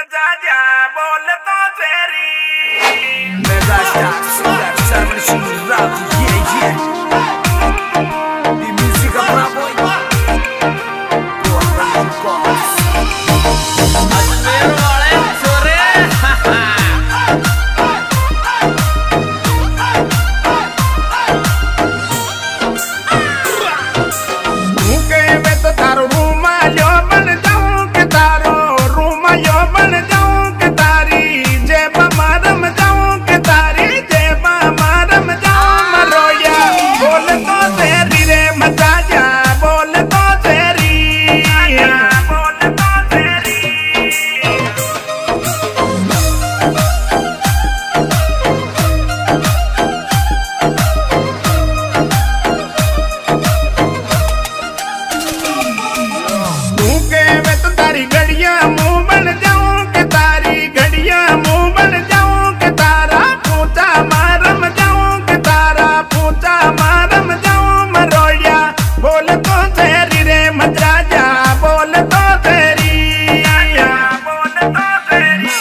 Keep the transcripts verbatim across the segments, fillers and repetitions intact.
मजा जा बोलता तेरी मेरा स्टार सुपर सेवन सुनरा ये ये दी म्यूजिक अपना बॉय अजमेर वाले छोरे मुंके में तो तारो रूमा जो बन जाऊं के तारो रूमा जो बन जाऊं के तारी जेब मारम जाऊं के तारी जेब मारम जाऊं मरोया बोल तो तेरी रे मजा जा बोल तो तेरी बोल तो तेरी मुंके में तो तारी गड़िया मुँह बन जाऊं के तारी घड़िया मुँह बन जाऊं के तारा पूछा मारम जाऊं के तारा पूछा मारम जाऊं मरोया बोल तो तेरी रे मजा जा बोल तो तेरी बोल तो तेरी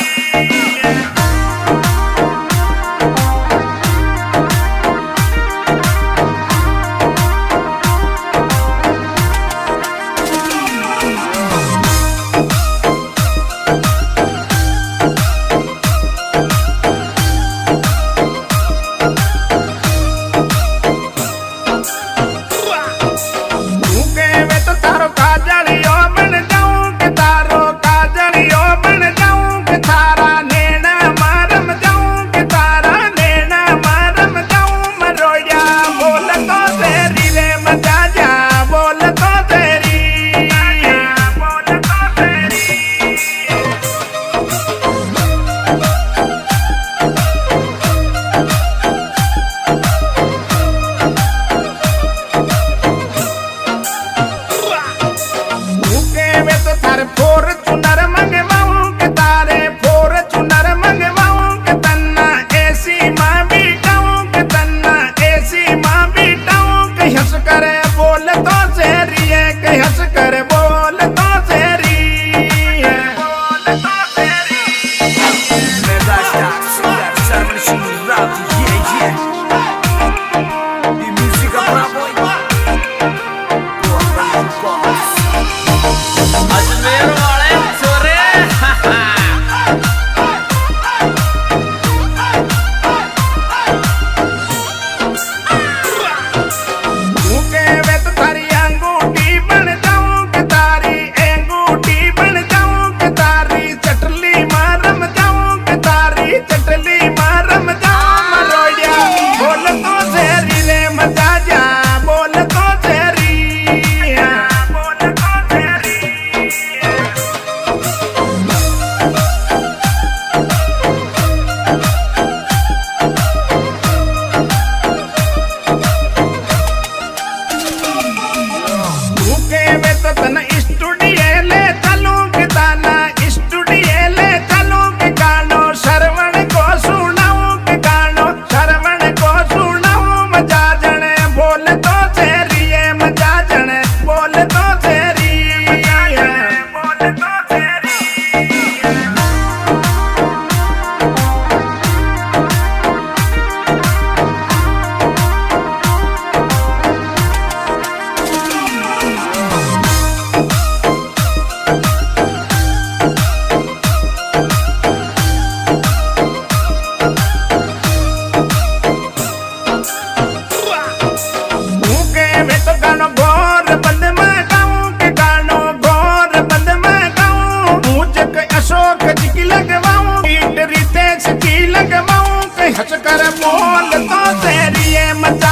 मुंके में तो तारो काजलियो बन जाऊं के तारो काजलियो बन जाऊं के तारा नैना मारम जाऊं के तारा नैना मारम जाऊं मरोया बोल तो तेरी रे मजा जा बोल तो तेरी बोल तो तेरी मुंके में तो तारे फोर चुनर मंगवाऊं के तारे फोर चुनर मंगवाऊं के तन्ना ऐसी माँ बिटाऊं के तन्ना ऐसी माँ बिटाऊं के हंस करे बोल तो तेरी है के हंस करे बोल तो तेरी बोल तो तेरी मेरा स्टार सुपर सेवन सुनरा ये ये दी म्यूजिक अपना बॉय अजमेर वाले छोरे मुंके में तो तारी अंगूठी बन जाऊं के तारी अंगूठी बन जाऊं के तारी चटली मारम जाऊं के तारी चटली मारम जाऊं मरोया बोल तो तेरी रे मजा जा बोल तो तेरी बोल तो तेरी मुंके में तो तना स्टूडियो ले चलूं के ताना स्टूडियो ले चलूं के गानो श्रवण को सुनाऊं के गानो श्रवण को सुनाऊं मजा जने बोल तो तेरी है मजा जने बोल तो तेरी मजा जने बोल तो तेरी लगवाऊं के हंस कर बोल तो तेरी है मजा